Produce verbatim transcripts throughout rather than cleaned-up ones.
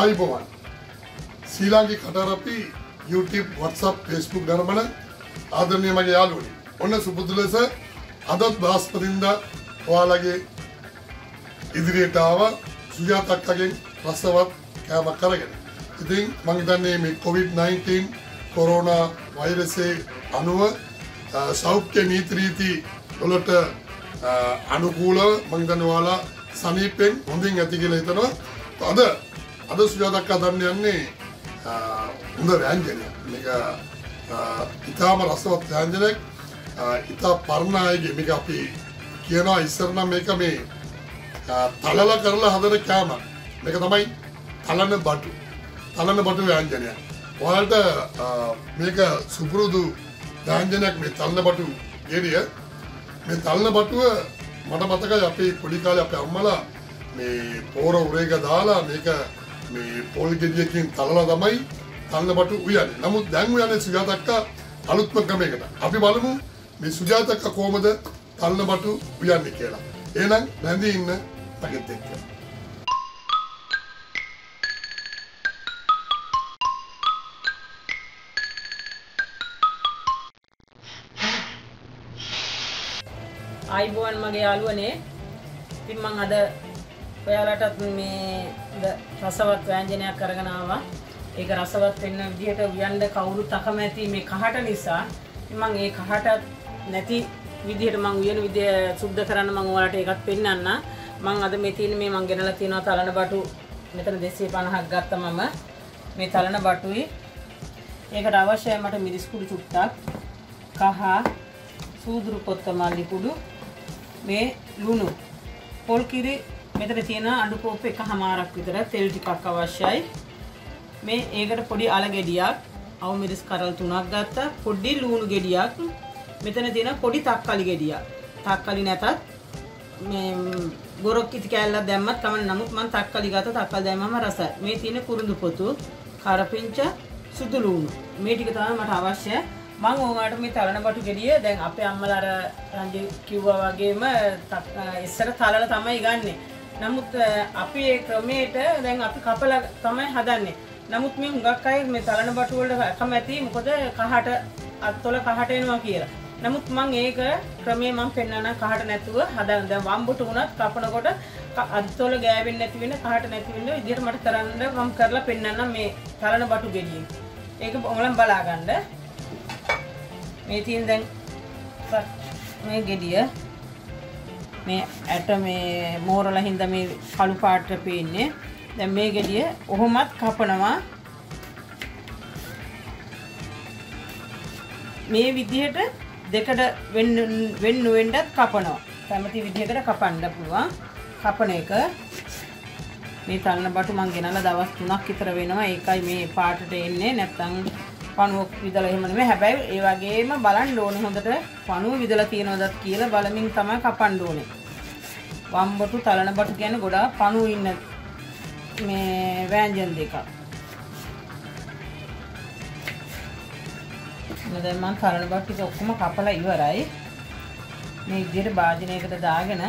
आयुबवान सीलांगी खटारापी YouTube WhatsApp Facebook धर्मन आदरणीय मगे यालुवने ओन्न सुबुदुलेस अदत बृहस्पतिंदा ओयालगे ඉදිරියට ආව සුජාතා අක්කගෙන් රසවත් කෑමක් කරගෙන. ඉතින් මම හිතන්නේ මේ කොවිඩ් නයින්ටීන් කොරෝනා වෛරසයේ අනුව සෞඛ්‍ය නීති රීති වලට අනුකූලව මම හිතන්නේ ඔයාලා සමීපෙන් හොඳින් ඇති කියලා හිතනවා. අද අද සුජාතා අක්කා ගන්න යන්නේ හොඳ ව්‍යංජනයක්. මේක ඉතාම රසවත් ව්‍යංජනයක්. ඉතා පරණ අයගේ මේක අපි කියනවා ඉස්සර නම් මේක මේ තලල කරලා හදන කෑමක්. මේක තමයි තලනබටු. තලනබටු ව්‍යංජනය. ඔයාලට මේක සුපුරුදු ව්‍යංජනයක් මේ තලනබටු ගෙඩිය. මේ තලනබටුව මට මතකයි අපේ පොඩි කාලේ අපේ අම්මලා මේ පොර උරේක දාලා මේක මේ පොල් ගෙඩියකින් තලලා තමයි තලනබටු උයන්නේ. නමුත් දැන් උයන්නේ සුජාතා අක්කා අලුත්ම ක්‍රමයකට. අපි බලමු මේ සුජාතා අක්කා කොහොමද තලනබටු උයන්නේ කියලා. එහෙනම් නැඳී ඉන්න පැකට් එක. ආයිබෝන් මගේ යාළුවනේ. ඉතින් මම අද ඔයාලටත් මේ රසවත් ව්‍යංජනයක් අරගෙන ආවා. ඒක රසවත් වෙන්න විදිහට උයන්න කවුරුත් අකමැති මේ කහට නිසා මම ඒ කහට නැති විදිහට මම උයන විදිය සුද්ධ කරන්න මම ඔයාලට ඒකත් පෙන්නන්න. මම අද මේ තියෙන මේ මම ගෙනලා තියෙනවා තලනබටු. මෙතන දෙසිය පනහක් ගත්තා මම. මේ තලනබටුයි ඒකට අවශ්‍යයි මට මිරිස් කුඩු චුට්ටක්, කහ, සූදුරු පොත්ත මල්ලි කුඩු, මේ ලුණු, පොල් කිරි මෙතන තියෙන අඩු කෝප් එකමාරක් විතර තෙල් ටිකක් අවශ්‍යයි. මේ ඒකට පොඩි අල ගෙඩියක්, අවු මිරිස් කරල් තුනක් ගත්තා, පොඩි ලුණු ගෙඩියක්, මෙතන තියෙන පොඩි තක්කලි ගෙඩියක්. තක්කලි නැතත් මේ ගොරොක් කිති කෑල්ලක් දැම්මත් කමන්න. නමුත් මම තක්කලි ගත්තා. තක්කලි දැම්මම රසයි. මේ තියෙන කුරුඳු පොතු, කරපිංච, සුදු ලුණු. මේ ටික තමයි මට අවශ්‍ය. මම ඔයාලට මේ තලනබටු ගෙඩිය දැන් අපේ අම්මලා අර රන්දි කිව්වා වගේම ඉස්සර තලලා තමයි ගන්නෙ. නමුත් අපි ඒ ක්‍රමයට දැන් අපි කපලා තමයි හදන්නේ. නමුත් මේ හුඟක් අය මේ තලනබටු වලට කැමැති මොකද කහට අත්තොල කහට එනවා කියලා. නමුත් මම ඒක ක්‍රමේ මම පෙන්නන කහට නැතුව හදන. දැන් වම්බුට උනත් කපනකොට අත්තොල ගෑවෙන්නේ නැති වෙන, කහට නැති වෙන විදිහට මට කරන්න මම කරලා පෙන්නන්න මේ තලනබටු ගෙඩිය. ඒක ඔයාලම බලා ගන්න. මේ තියෙන දැන් මේ ගෙඩිය මේ ඇට මේ මෝරලා හින්දා මේ කළු පාට පේන්නේ. දැන් මේ ගෙඩිය ඔහොමත් කපනවා. මේ විදිහට දෙකඩ වෙන්න වෙන්න වෙන්නත් කපනවා. කැමති විදිහකට කපන්න පුළුවන්. කපන එක මේ තලනබටු මං ගෙනලා දවස් තුනක් විතර වෙනවා. ඒකයි මේ පාටට එන්නේ. නැත්තම් පණුවක් විදලා එහෙම නෙමෙයි. හැබැයි ඒ වගේම බලන්න ඕනේ හොඳට පණුව විදලා තියනවදත් කියලා බලමින් තමයි කපන්න ඕනේ. වම්බටු තලනබටු කියන්නේ ගොඩාක් පණුව ඉන්න මේ ව්‍යංජන දෙකක්. දැන් මම තලනබටු ටික ඔක්කොම කපලා ඉවරයි. මේ විදිහට භාජනයකට දාගෙන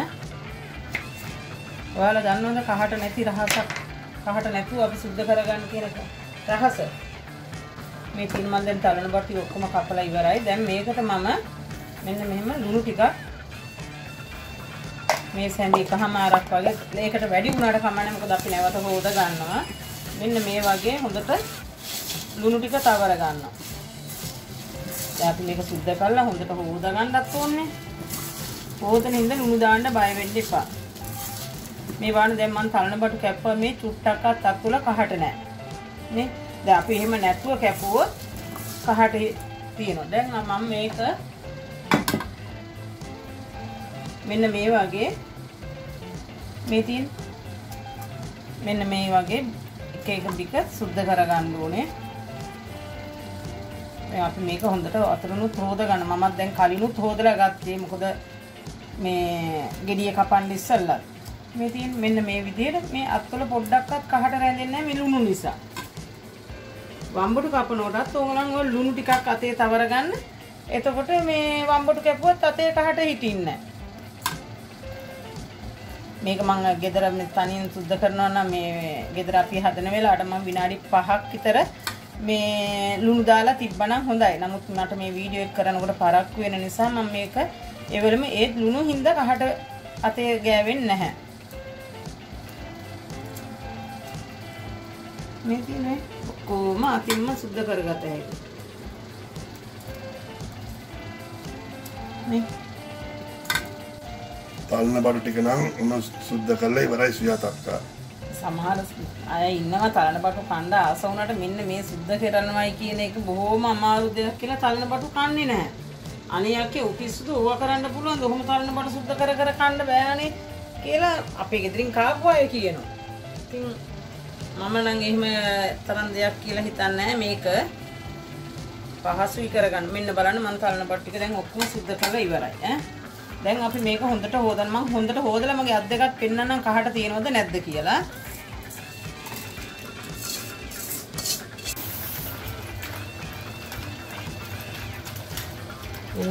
ඔයාලා දන්නවද කහට නැති රහසක් කහට නැතුව අපි සුද්ධ කරගන්න කියන රහස. මේ තින් මම දැන් තලනබටු ඔක්කොම කපලා ඉවරයි. දැන් මේකට මම මෙන්න මෙහෙම ලුණු ටිකක් මේ සැඳි එකමාරක් වගේ. මේකට වැඩි වුණාට කමන්නේ මොකද අපි නැවත හොද ගන්නවා. මෙන්න මේ වගේ හොඳට ලුණු ටික තවර ගන්නවා. දැන් අපි මේක සුද්ධ කරලා හොඳට හොද ගන්නත් ඕනේ. හොදන ඉඳන් ලුණු දාන්න බය වෙන්න එපා. මේ වань දැන් මම තලනබටු කැප්ප මේ චුට්ටක්වත් අකුල කහට නැහැ. නේ? දැන් අපි එහෙම නැතුව කැපුවොත් කහට තියෙනවා. දැන් මම මේක මෙන්න මේ වගේ මේ තියෙන මෙන්න මේ වගේ එක එක ටික සුද්ධ කරගන්න ඕනේ. දැන් අපි මේක හොඳට අතරිනුත් හොදගන්න. මමත් දැන් කලිනුත් හොදලා ගත්තේ මොකද මේ ගෙඩිය කපන්න ඉස්සෙල්ලා. මේ තියෙන මෙන්න මේ විදිහට මේ අත්වල පොඩ්ඩක්වත් කහට රැඳෙන්නේ නැහැ මේ ලුණු නිසා. වම්බටු කපනකොටත් ඕගොල්ලන් ඔය ලුණු ටිකක් අතේ තවර ගන්න. එතකොට මේ වම්බටු කැපුවත් අතේ කහට හිටින්නේ නැහැ. මේක මම ගෙදර මේ තනියෙන් සුද්ධ කරනවා නම් මේ ගෙදර අපි හදන වෙලාවට මම විනාඩි පහක් විතර මේ ලුණු දාලා තිබ්බනම් හොඳයි. නමුත් මට මේ වීඩියෝ එක කරනකොට පරක්කු වෙන නිසා මම මේක ඒ වෙලෙම ඒ ලුණු හින්දා කහට අතේ ගෑවෙන්නේ නැහැ. මේ දිනේ කොහොම අතින්ම සුද්ධ කරගත හැකියි. මේ तलनबाटु टिक ना शुद्ध कल इवरा सुजाता සමහර අය ඉන්නවා තලනබටු කන්න ආස වුණාට මෙන්න මේ සුද්ධ කරනවායි කියන එක බොහොම අමාරු දෙයක් කියලා තලනබටු කන්නේ නැහැ. අනියක්ේ උපිස්සුද ඕවා කරන්න පුළුවන්. ඔහොම තලනබටු සුද්ධ කර කර කන්න බෑනේ කියලා අපේ ගෙදරින් කාපු අය කියනවා. ඉතින් මම නම් එහෙම තරම් දෙයක් කියලා හිතන්නේ නැහැ. මේක පහසුයි කරගන්න. මෙන්න බලන්න මම තලනබටු ටික දැන් ඔක්කොම සුද්ධ කරලා ඉවරයි ඈ. දැන් අපි මේක හොඳට හොදන්න මම හොඳට හොදලා මගේ අත් දෙකක් පෙන්නන්නම් කහට තියෙනවද නැද්ද කියලා.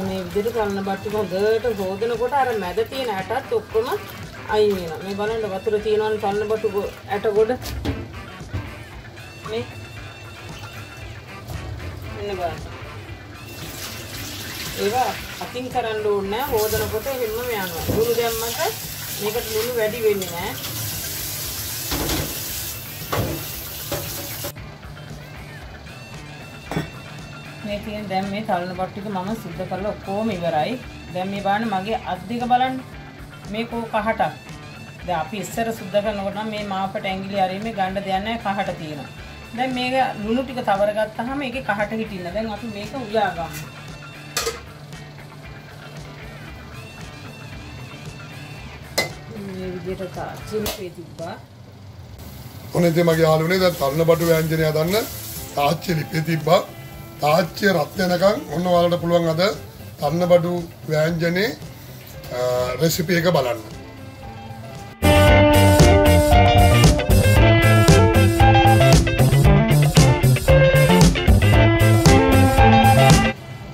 මේ විදිහට කරන බට්ටු හොඳට හොදනකොට අර මැද තියෙන ඇටත් ඔක්කොම අයින් වෙනවා. මේ බලන්න වතුර තියෙනවනේ තන්න බට්ටු ඇට ගොඩ. මේ මෙන්න බලන්න. ඒවා අතින් කරන්න ඕනේ නැහැ. හොදනකොට හැමම යනවා. ලුණු දැම්මම මේකට ලුණු වැඩි වෙන්නේ නැහැ. මේ තියෙන දැන් මේ තලනබට්ටු ටික මම සුද්ධ කරලා ඔක්කොම ඉවරයි. දැන් මේ බලන්න මගේ අත් දෙක බලන්න. මේ කෝ කහටක්. දැන් අපි ඉස්සර සුද්ධ කරනකොට නම් මේ මාපට ඇඟිලි අරීමේ ගන්න දෙයක් නැහැ කහට තියෙනවා. දැන් මේක ලුණු ටික තවර ගත්තාම ඒකේ කහට හිටින්න. දැන් අපි මේක උලා ගන්නවා. उन्हें मगे आलूने तलनबट्टु व्यंजन अदन ताच्चे लिपेतिब्ब ताच्चे रत्नक उन्न वालट पुलुवन अद तलनबट्टु व्यंजने रेसिपी एक බලන්න.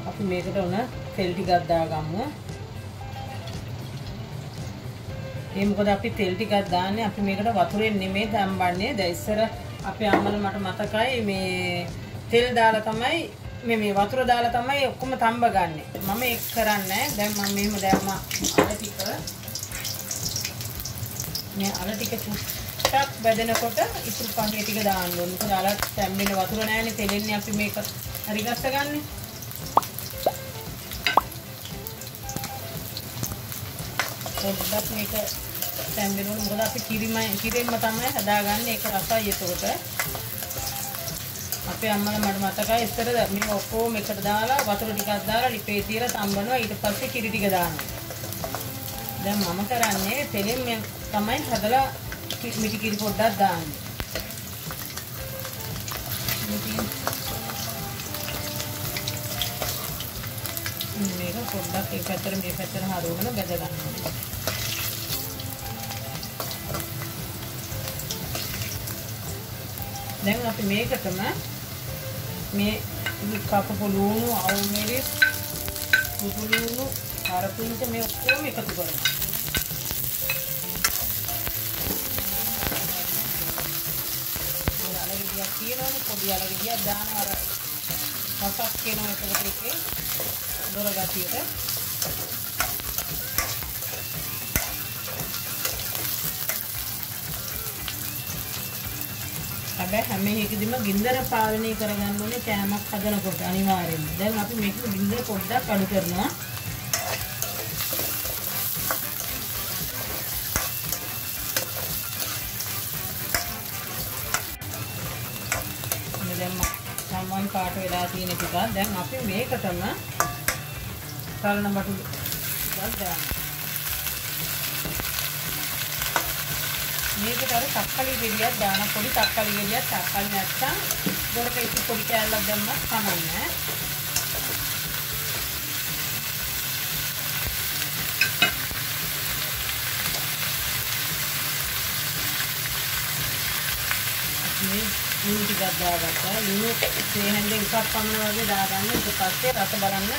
අපි මේකට උන තෙල් ටිකක් දාගමු. ये मुकद आप तेल टीका दाने आप वतुरे निमे दंबे दर आप अम्मल मट मतकाय मे तेल दालतम मेमे वतुर दालतम उक्म तंबगा मम्मी एक्रा दम्मी दम अलटिक मैं अलटिक चुटा बदन को इप्ड पंगेट दाँव अला तमें वतुरने तेल आप मेक अरगा हर දැන් අපි මේකටම මේ කපපු ලුණු අවු මිරිස් කුඩු ලුණු කරපින්ට මේ ඔක්කොම එකතු කරනවා. මේ අලෙවිය තියෙනවනේ පොඩි අලෙවිය දාන අර හසක් කියන එකට එකේ දොර ගැටියට හැම එකෙදිම ගින්දර පාලනය කරගන්න ඕනේ කෑමක් හදනකොට අනිවාර්යෙන්ම. දැන් අපි මේක ගින්දර පොඩ්ඩක් අඩු කරනවා. මෙලෙම සම්මන් පාට වෙලා තියෙන එක දැන් අපි මේකටම තලනබටු දාන්න. මේකට අර තක්කලි ගෙඩියක් දාන පොඩි තක්කලි ගෙඩියක් තක්කලි නැත්තම් දොරක ඉති පොඩි කෑල්ලක් දැම්මත් කමක් නැහැ. මේ ලුණු ටිකක් දාගත්තා. ලුණු තේහෙන්ද එකක් පමණ වගේ දාගන්න. ඊට පස්සේ රස බලන්න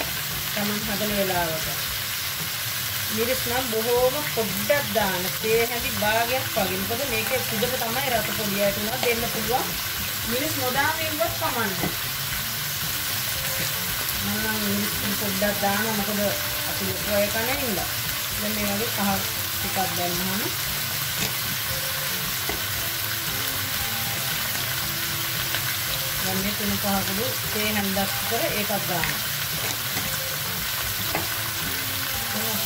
තමයි හදන වෙලාවට. මිරිස්නම් බොහෝම පොඩ්ඩක් දාන්න. තේ හැඳි භාගයක් වගේ. මොකද මේකේ සුදප තමයි රස පොඩියට උනා දෙන්න පුළුවන්. මිරිස් නොදාම ඉන්නවත් කමන්නේ. මම මිරිස් පොඩ්ඩක් දානවා මොකද අපි ඔය කන්නේ නේද? දැන් මේ වගේ පහ ටිකක් දැම්මම දැන් මේ තුන පහකදී තේ හැඳක් කර ඒකක් දානවා.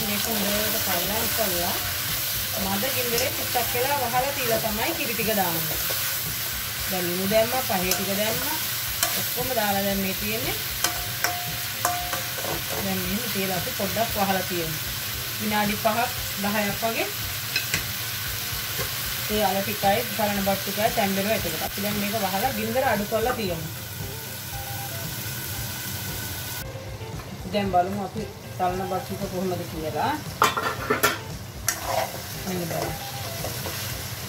මේක හොඳට කලවම් කරලා මද ගින්දරේ ටිකක් වෙලා වහලා තියලා තමයි කිරි ටික දාන්නේ. දැන් ලුණු දැම්මා, පහේ ටික දැම්මා. ඔක්කොම දාලා දැන් මේ තියෙන්නේ. දැන් මේ තේල අපි පොඩ්ඩක් වහලා තියෙනවා. විනාඩි පහක් දහයක් වගේ. ඒ අල ටිකයි බලන බත් ටිකයි තැම්බෙනවා එතකොට. අපි දැන් මේක වහලා ගින්දර අඩු කරලා තියෙනවා. දැන් බලමු අපි तलना बाटी को बहुत मदद किएगा। नहीं बाल।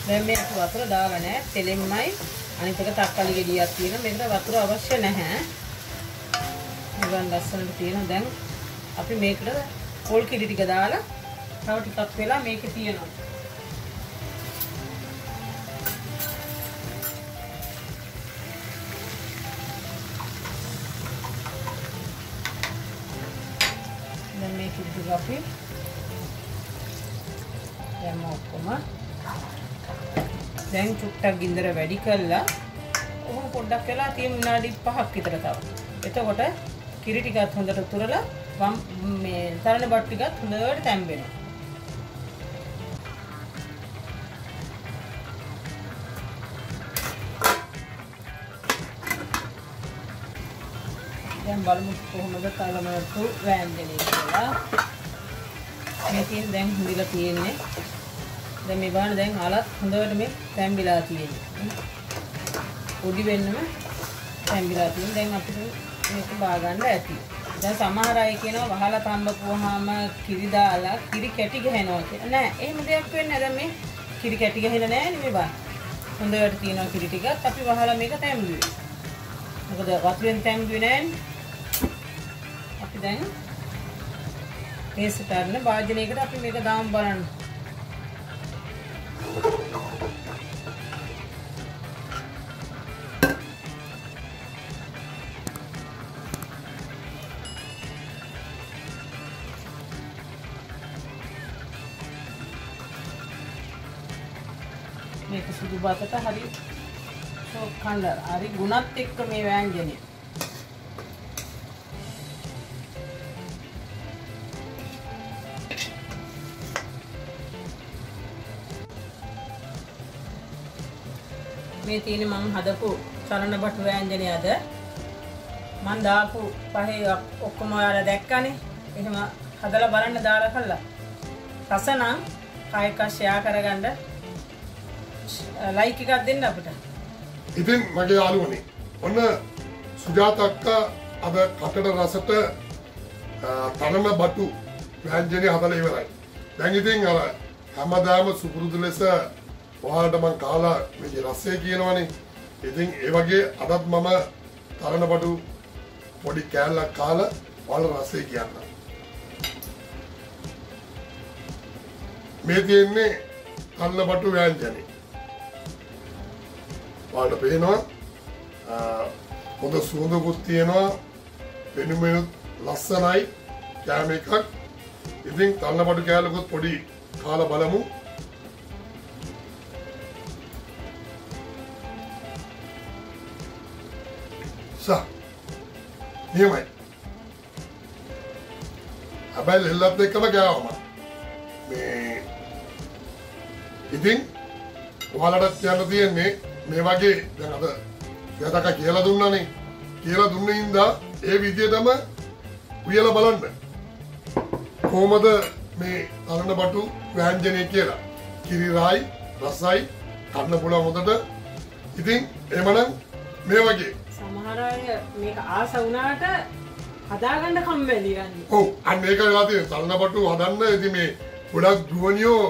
मैं मेरे को वातुरा दाग है, तेले में मैं अनेक तरह ताकली के लिए आती है ना, मेरे को वातुरा अवश्य नहीं है। इवन लसन भी ना दें, अभी मेरे को कोल की डिटी का दाला, तब टिका पहला मेरे को दिया ना। අපි දැන් ඔක්කොම දැන් චුට්ටක් ගින්දර වැඩි කරලා උහුම පොඩ්ඩක් වෙලා තියෙන විනාඩි පහක් විතර තව. එතකොට කිරි ටිකත් හොඳට තුරලා මේ තරණ බට් ටිකත් හොඳට තැම්බෙනවා. දැන් බලමු කොහොමද තලමතු වෑංජනේ කියලා. मैं तीन देंग हिंदी का तीन ने, दें मैं बार देंग आलत हिंदोवर में टाइम बिलाती है, उड़ी बेन में टाइम बिलाती है, देंग आपसे मेरे को बागान रहती है, जब सामारा एक है ना वहाँ ला तांबा को वहाँ में किरी दाला, किरी कैटी के है ना होते, ना ये मुझे आपको ये ना दें मैं किरी कैटी के है ना नहीं मैं बार, हिंदोवर तीनों किरी टिका, तभी वहाँ ला मेरे का टाइम दूँ, मुझे वापस टाइम दूँ ना, आप देंग टेस्ट करने बाद जने के तो अपने मेरे दाम बरन मेरे को सुधु बात था हरी तो खंडर हरी गुनात्तिक को मेरे व्यंजने මේ තියෙන මම හදපු චරණබටු වෑංජනේ අද මම දාපු පහේ ඔක්කොම ඔයාලා දැක්කනේ. එහෙම හදලා බලන්න දාලා කළා. රස නම් කයක ෂෙයා කරගන්න ලයික් එකක් දෙන්න අපිට. ඉතින් මගේ යාළුවනේ ඔන්න සුජාතා අක්කා අද කටට රසට තනලබටු වෑංජනේ හදලා ඉවරයි. දැන් ඉතින් අර හැමදාම සුපුරුදු ලෙස वहाँ डबल काला में ये रस्से किए ना वाले इतने ये वाके अदब मामा तारना पटु बड़ी कैला काला वाला रस्से किया था मेरे दिन ने तारना पटु व्यंजनी वाला पे ना उधर सूंदो कुत्ती है ना पेनु मेनु लस्सन आई क्या मेकअप इतने तारना पटु कैला कुछ बड़ी काला बालमु नहीं भाई, अबे लल्ला पे कब गया होगा? मैं इतने वाला डट जाने दिए मैं मैं वाके जाना था क्या था का केला दुन्ना नहीं केला दुन्ने इंदा ये विधि था मैं ये ला बालन में कोमद मैं आलना बाटू व्यंजने केला किरीराई रसाई खाना पुला होता था इतने ये मनं मैं वाके මේක ආස වුණාට හදාගන්න කම්මැලි යන්නේ. ඔව් අන්න ඒක වෙලා තියෙනවා. තලනබටු හදන්න ඉතින් මේ ගොඩක් ගෘහණියෝ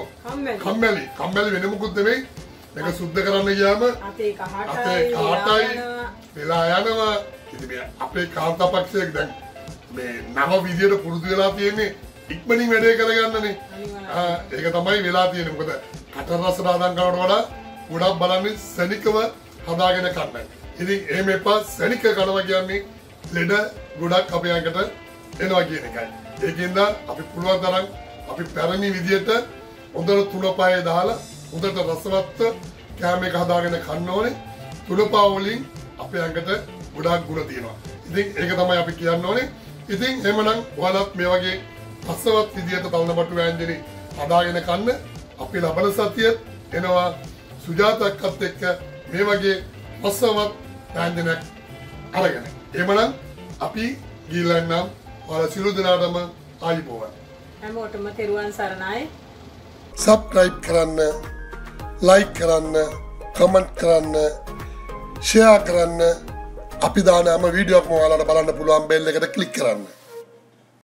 කම්මැලි. කම්මැලි වෙන මොකුත් නෙමෙයි. මේක සුද්ධ කරන්න ගියාම අතේ කහටයි කාටයි වෙලා යනවා. ඉතින් මේ අපේ කාන්තාපක්ෂයේ දැන් මේ නව විදියට පුරුදු වෙලා තියෙන්නේ ඉක්මනින් වැඩේ කරගන්නනේ. ආ ඒක තමයි වෙලා තියෙන්නේ. මොකද කට රස දාදම් කරනවට වඩා ගොඩක් බලන්නේ සෙනිකව හදාගෙන කන්න. ඉතින් එහෙම එපා සෙනික කනවා කියන්නේ ලෙඩ ගොඩක් අපේ අඟට එනවා කියන එකයි. ඒකෙන්ද අපි පුළුවන් තරම් අපි පැරණි විදියට හොඳට තුලපාය දාලා හොඳට රසවත් කෑම එක හදාගෙන කන්න ඕනේ. තුලපා වලින් අපේ අඟට ගොඩක් ගුණ තියෙනවා. ඉතින් ඒක තමයි අපි කියන්න ඕනේ. ඉතින් එහෙමනම් ඔයාලත් මේ වගේ රසවත් විදියට තවනබටු වෑංජනේ හදාගෙන කන්න. අපි ලබන සතියේ එනවා සුජාතාක්කත් එක්ක මේ වගේ රසවත් වෑංජනයක් අරගෙන. එහෙමනම් අපි ගිහිල්ලා නම් ඔයාලා සිළු දනාටම ආයිබෝවන්. හැමෝටම තෙරුවන් සරණයි. Subscribe කරන්න, like කරන්න, comment කරන්න, share කරන්න. අපි දාන හැම වීඩියෝක්ම ඔයාලට බලන්න පුළුවන් bell එකට click කරන්න.